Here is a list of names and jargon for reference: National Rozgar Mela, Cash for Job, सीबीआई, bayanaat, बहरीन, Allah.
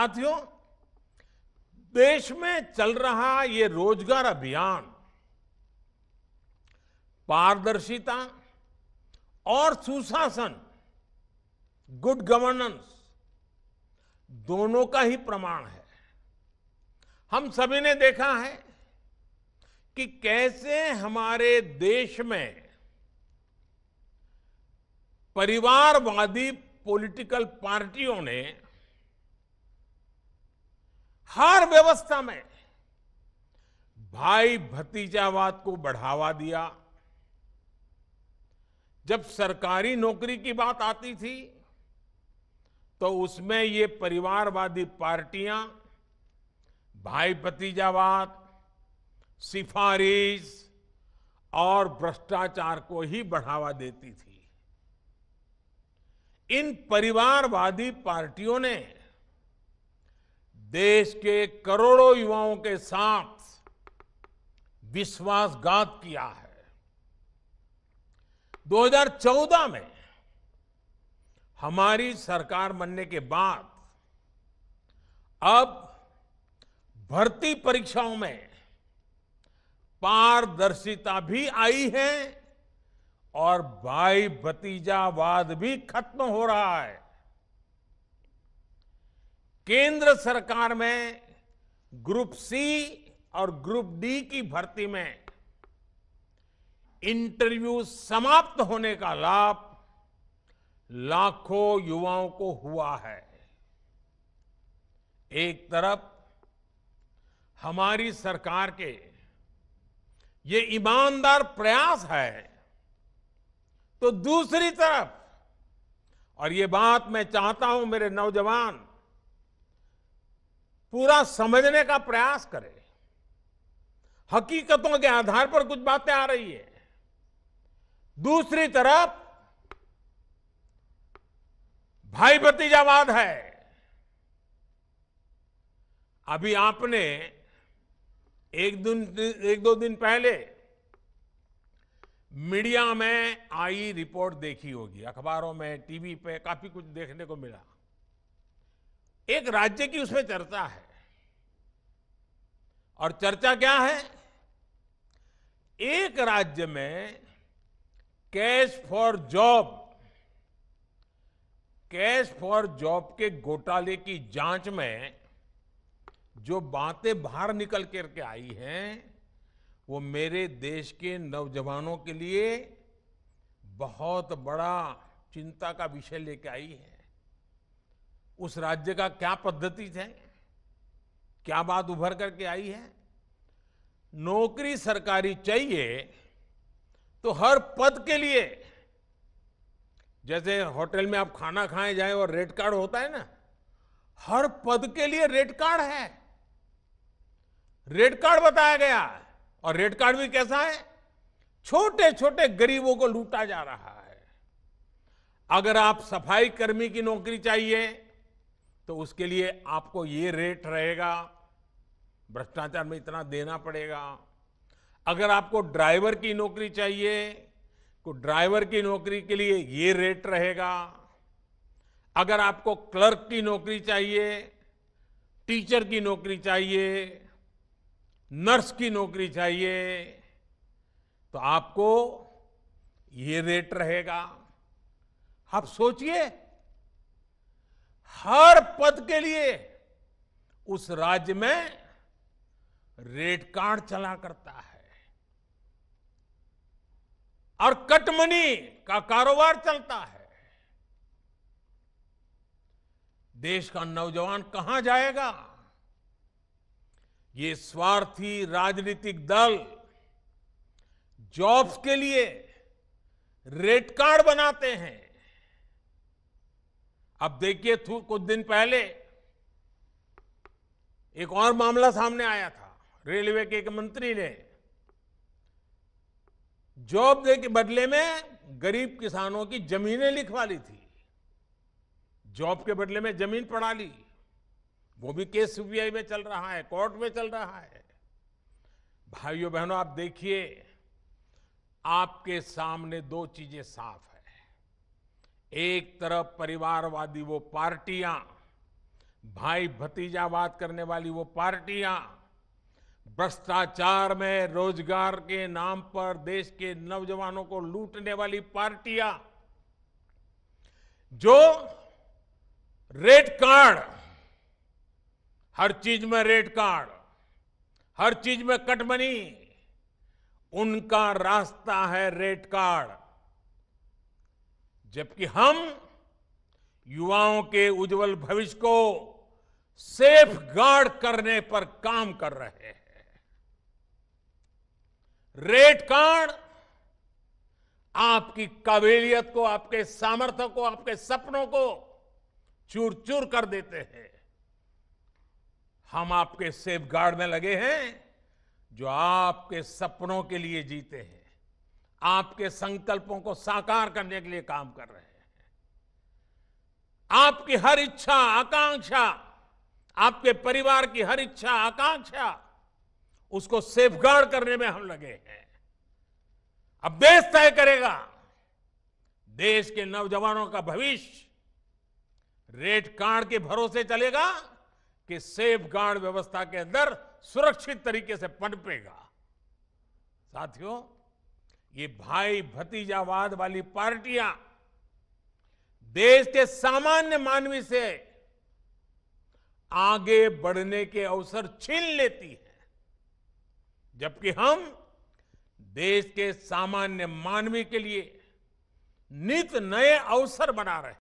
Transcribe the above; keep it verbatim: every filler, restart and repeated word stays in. साथियों, देश में चल रहा ये रोजगार अभियान पारदर्शिता और सुशासन, गुड गवर्नेंस दोनों का ही प्रमाण है। हम सभी ने देखा है कि कैसे हमारे देश में परिवारवादी पॉलिटिकल पार्टियों ने हर व्यवस्था में भाई भतीजावाद को बढ़ावा दिया। जब सरकारी नौकरी की बात आती थी तो उसमें ये परिवारवादी पार्टियां भाई भतीजावाद, सिफारिश और भ्रष्टाचार को ही बढ़ावा देती थी। इन परिवारवादी पार्टियों ने देश के करोड़ों युवाओं के साथ विश्वासघात किया है। दो हज़ार चौदह में हमारी सरकार बनने के बाद अब भर्ती परीक्षाओं में पारदर्शिता भी आई है और भाई भतीजावाद भी खत्म हो रहा है। केंद्र सरकार में ग्रुप सी और ग्रुप डी की भर्ती में इंटरव्यू समाप्त होने का लाभ लाखों युवाओं को हुआ है। एक तरफ हमारी सरकार के ये ईमानदार प्रयास है, तो दूसरी तरफ, और ये बात मैं चाहता हूं मेरे नौजवान पूरा समझने का प्रयास करें, हकीकतों के आधार पर कुछ बातें आ रही है। दूसरी तरफ भाई भतीजावाद है। अभी आपने एक दिन एक दो दिन पहले मीडिया में आई रिपोर्ट देखी होगी, अखबारों में, टीवी पे काफी कुछ देखने को मिला। एक राज्य की उसमें चर्चा है, और चर्चा क्या है? एक राज्य में cash for job cash for job के घोटाले की जांच में जो बातें बाहर निकल करके आई हैं, वो मेरे देश के नौजवानों के लिए बहुत बड़ा चिंता का विषय लेके आई है। उस राज्य का क्या पद्धति है, क्या बात उभर करके आई है? नौकरी सरकारी चाहिए तो हर पद के लिए, जैसे होटल में आप खाना खाए जाए और रेड कार्ड होता है ना, हर पद के लिए रेड कार्ड है, रेड कार्ड बताया गया। और रेड कार्ड भी कैसा है? छोटे छोटे गरीबों को लूटा जा रहा है। अगर आप सफाई कर्मी की नौकरी चाहिए तो उसके लिए आपको ये रेट रहेगा, भ्रष्टाचार में इतना देना पड़ेगा। अगर आपको ड्राइवर की नौकरी चाहिए तो ड्राइवर की नौकरी के लिए ये रेट रहेगा। अगर आपको क्लर्क की नौकरी चाहिए, टीचर की नौकरी चाहिए, नर्स की नौकरी चाहिए तो आपको ये रेट रहेगा। आप सोचिए, हर पद के लिए उस राज्य में रेट कार्ड चला करता है और कटमनी का कारोबार चलता है। देश का नौजवान कहां जाएगा? ये स्वार्थी राजनीतिक दल जॉब्स के लिए रेट कार्ड बनाते हैं। अब देखिए, कुछ दिन पहले एक और मामला सामने आया था। रेलवे के एक मंत्री ने जॉब दे के बदले में गरीब किसानों की जमीनें लिखवा ली थी, जॉब के बदले में जमीन पड़ा ली। वो भी केस सीबीआई में चल रहा है, कोर्ट में चल रहा है। भाइयों बहनों, आप देखिए, आपके सामने दो चीजें साफ है। एक तरफ परिवारवादी वो पार्टियां भाई भतीजावाद करने वाली वो पार्टियां भ्रष्टाचार में रोजगार के नाम पर देश के नौजवानों को लूटने वाली पार्टियां जो रेड कार्ड, हर चीज में रेड कार्ड, हर चीज में कटमनी, उनका रास्ता है रेड कार्ड। जबकि हम युवाओं के उज्जवल भविष्य को सेफ गार्ड करने पर काम कर रहे हैं। रेड कार्ड आपकी काबिलियत को, आपके सामर्थ्य को, आपके सपनों को चूर चूर कर देते हैं। हम आपके सेफ गार्ड में लगे हैं जो आपके सपनों के लिए जीते हैं, आपके संकल्पों को साकार करने के लिए काम कर रहे हैं। आपकी हर इच्छा आकांक्षा, आपके परिवार की हर इच्छा आकांक्षा, उसको सेफगार्ड करने में हम लगे हैं। अब देश तय करेगा देश के नौजवानों का भविष्य रेड कार्ड के भरोसे चलेगा कि सेफगार्ड व्यवस्था के अंदर सुरक्षित तरीके से पनपेगा। साथियों, ये भाई भतीजावाद वाली पार्टियां देश के सामान्य मानवी से आगे बढ़ने के अवसर छीन लेती है, जबकि हम देश के सामान्य मानवी के लिए नित नए अवसर बना रहे हैं।